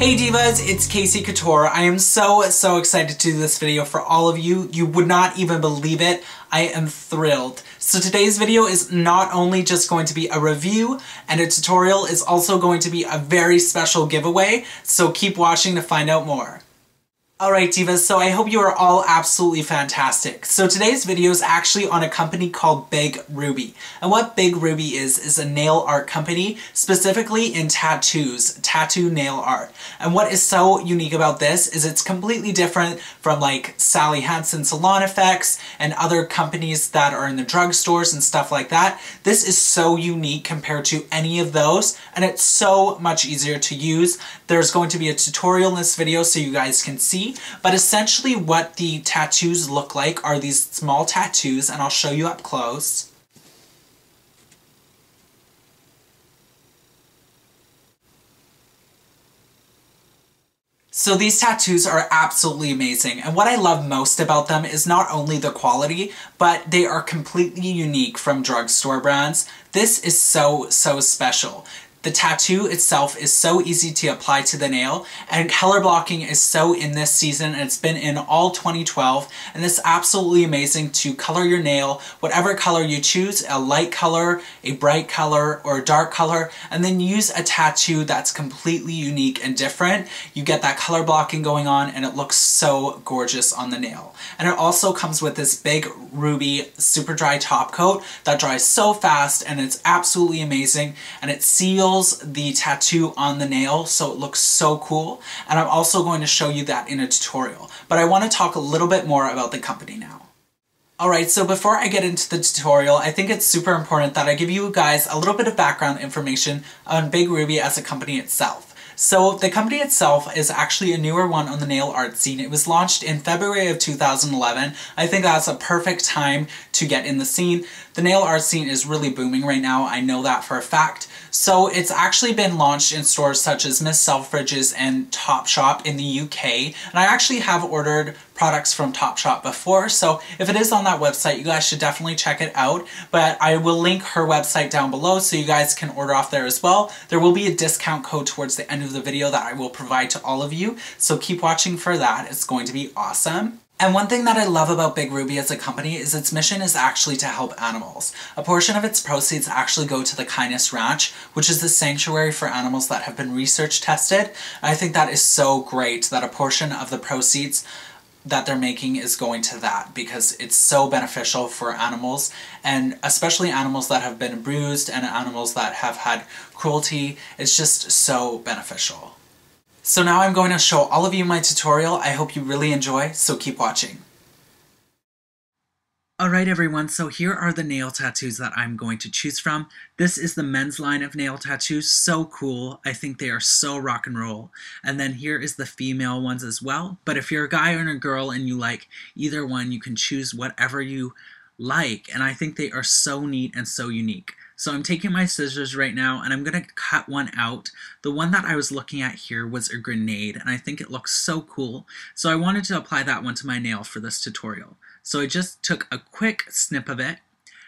Hey divas, it's Casey Couture. I am so excited to do this video for all of you. You would not even believe it. I am thrilled. So today's video is not only just going to be a review and a tutorial, it's also going to be a very special giveaway, so keep watching to find out more. Alright divas, so I hope you are all absolutely fantastic. So today's video is actually on a company called Big Ruby. And what Big Ruby is a nail art company, specifically in tattoos, tattoo nail art. And what is so unique about this is it's completely different from like Sally Hansen Salon Effects and other companies that are in the drugstores and stuff like that. This is so unique compared to any of those, and it's so much easier to use. There's going to be a tutorial in this video so you guys can see. But essentially what the tattoos look like are these small tattoos, and I'll show you up close. So these tattoos are absolutely amazing, and what I love most about them is not only the quality, but they are completely unique from drugstore brands. This is so special. The tattoo itself is so easy to apply to the nail, and color blocking is so in this season, and it's been in all 2012, and it's absolutely amazing to color your nail, whatever color you choose, a light color, a bright color, or a dark color, and then use a tattoo that's completely unique and different. You get that color blocking going on, and it looks so gorgeous on the nail. And it also comes with this Big Ruby super dry top coat that dries so fast, and it's absolutely amazing, and it seals the tattoo on the nail, so it looks so cool. And I'm also going to show you that in a tutorial, but I want to talk a little bit more about the company now. Alright, so before I get into the tutorial, I think it's super important that I give you guys a little bit of background information on Big Ruby as a company itself. So the company itself is actually a newer one on the nail art scene. It was launched in February of 2011. I think that's a perfect time to get in the scene. The nail art scene is really booming right now. I know that for a fact. So it's actually been launched in stores such as Miss Selfridges and Topshop in the UK. And I actually have ordered products from Topshop before, so if it is on that website, you guys should definitely check it out, but I will link her website down below so you guys can order off there as well. There will be a discount code towards the end of the video that I will provide to all of you, so keep watching for that. It's going to be awesome. And one thing that I love about Big Ruby as a company is its mission is actually to help animals. A portion of its proceeds actually go to the Kindness Ranch, which is the sanctuary for animals that have been research tested. I think that is so great that a portion of the proceeds that they're making is going to that, because it's so beneficial for animals, and especially animals that have been abused and animals that have had cruelty. It's just so beneficial. So now I'm going to show all of you my tutorial. I hope you really enjoy, so keep watching. Alright everyone, so here are the nail tattoos that I'm going to choose from. This is the men's line of nail tattoos, so cool. I think they are so rock and roll. And then here is the female ones as well. But if you're a guy or a girl and you like either one, you can choose whatever you like. And I think they are so neat and so unique. So I'm taking my scissors right now and I'm going to cut one out. The one that I was looking at here was a grenade, and I think it looks so cool. So I wanted to apply that one to my nail for this tutorial. So I just took a quick snip of it,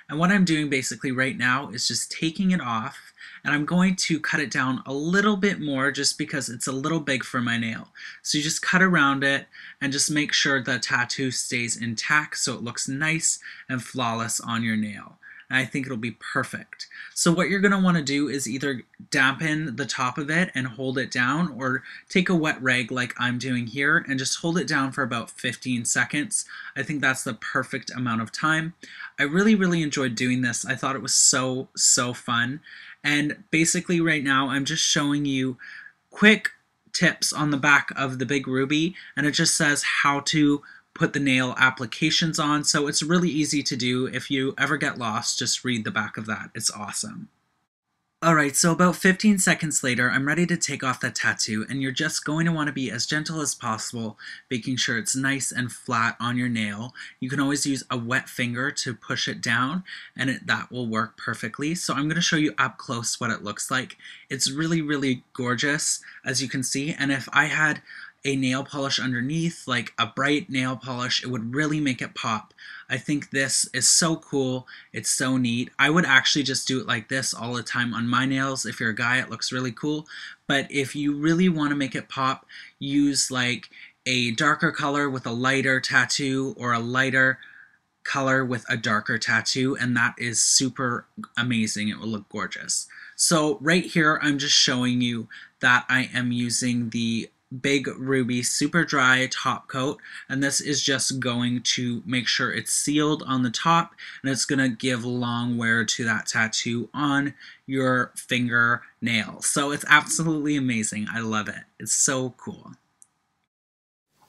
and what I'm doing basically right now is just taking it off, and I'm going to cut it down a little bit more just because it's a little big for my nail. So you just cut around it and just make sure the tattoo stays intact so it looks nice and flawless on your nail. And I think it'll be perfect. So what you're going to want to do is either dampen the top of it and hold it down, or take a wet rag like I'm doing here and just hold it down for about 15 seconds. I think that's the perfect amount of time. I really enjoyed doing this. I thought it was so fun. And basically right now I'm just showing you quick tips on the back of the Big Ruby, and it just says how to put the nail applications on, so it's really easy to do. If you ever get lost, just read the back of that. It's awesome. Alright, so about 15 seconds later, I'm ready to take off the tattoo, and you're just going to want to be as gentle as possible, making sure it's nice and flat on your nail. You can always use a wet finger to push it down, and that will work perfectly. So I'm going to show you up close what it looks like. It's really gorgeous, as you can see, and if I had a nail polish underneath, like a bright nail polish, it would really make it pop. I think this is so cool. It's so neat. I would actually just do it like this all the time on my nails. If you're a guy, it looks really cool. But if you really want to make it pop, use like a darker color with a lighter tattoo or a lighter color with a darker tattoo, and that is super amazing. It will look gorgeous. So right here, I'm just showing you that I am using the Big Ruby Super Dry Top Coat, and this is just going to make sure it's sealed on the top, and it's going to give long wear to that tattoo on your fingernail. So it's absolutely amazing. I love it. It's so cool.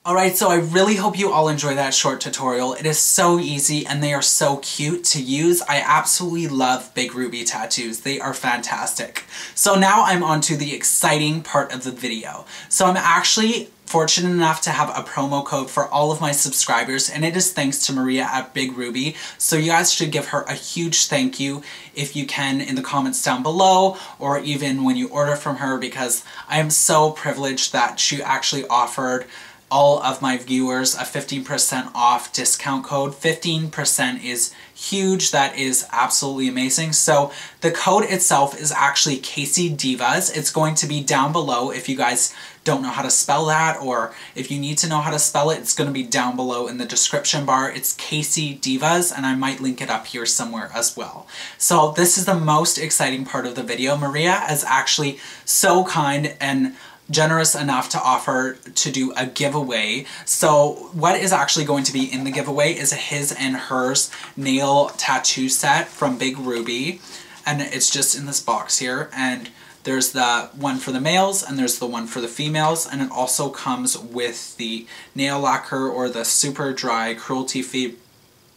Alright, so I really hope you all enjoy that short tutorial. It is so easy and they are so cute to use. I absolutely love Big Ruby tattoos. They are fantastic. So now I'm on to the exciting part of the video. So I'm actually fortunate enough to have a promo code for all of my subscribers, and it is thanks to Maria at Big Ruby, so you guys should give her a huge thank you if you can in the comments down below, or even when you order from her, because I am so privileged that she actually offered all of my viewers a 15% off discount code. 15% is huge. That is absolutely amazing. So the code itself is actually Casey Divas. It's going to be down below if you guys don't know how to spell that, or if you need to know how to spell it, it's going to be down below in the description bar. It's Casey Divas, and I might link it up here somewhere as well. So this is the most exciting part of the video. Maria is actually so kind and generous enough to offer to do a giveaway. So what is actually going to be in the giveaway is a his and hers nail tattoo set from Big Ruby, and it's just in this box here, and there's the one for the males and there's the one for the females, and it also comes with the nail lacquer or the super dry cruelty-free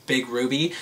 Big Ruby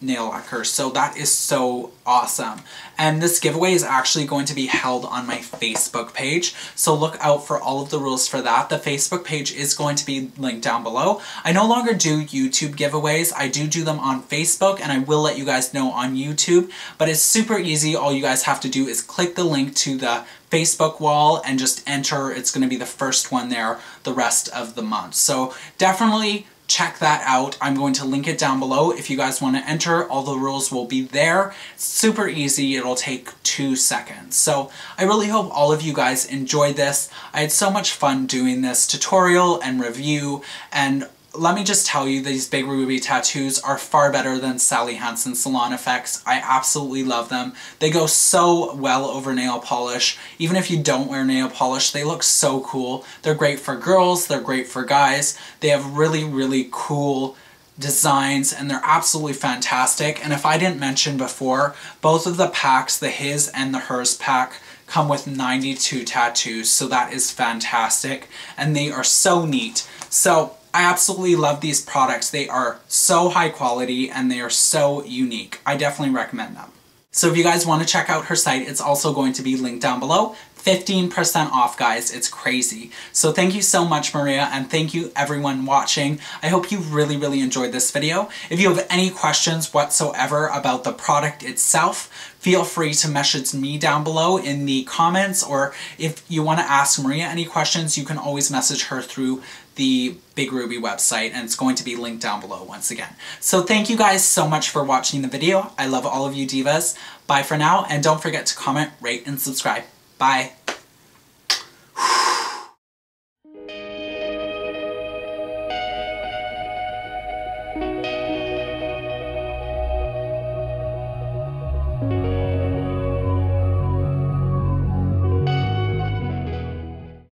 nail lacquer. So that is so awesome. And this giveaway is actually going to be held on my Facebook page. So look out for all of the rules for that. The Facebook page is going to be linked down below. I no longer do YouTube giveaways. I do them on Facebook, and I will let you guys know on YouTube, but it's super easy. All you guys have to do is click the link to the Facebook wall and just enter. It's going to be the first one there the rest of the month. So definitely check that out. I'm going to link it down below if you guys want to enter. All the rules will be there. It's super easy. It'll take 2 seconds. So I really hope all of you guys enjoyed this. I had so much fun doing this tutorial and review, and let me just tell you, these Big Ruby tattoos are far better than Sally Hansen Salon Effects. I absolutely love them. They go so well over nail polish. Even if you don't wear nail polish, they look so cool. They're great for girls, they're great for guys. They have really, really cool designs, and they're absolutely fantastic. And if I didn't mention before, both of the packs, the his and the hers pack, come with 92 tattoos, so that is fantastic. And they are so neat. So I absolutely love these products. They are so high quality and they are so unique. I definitely recommend them. So if you guys want to check out her site, it's also going to be linked down below. 15% off, guys. It's crazy. So thank you so much, Maria, and thank you everyone watching. I hope you really, really enjoyed this video. If you have any questions whatsoever about the product itself, feel free to message me down below in the comments, or if you want to ask Maria any questions, you can always message her through the Big Ruby website, and it's going to be linked down below once again. So thank you guys so much for watching the video. I love all of you divas. Bye for now, and don't forget to comment, rate, and subscribe. Bye.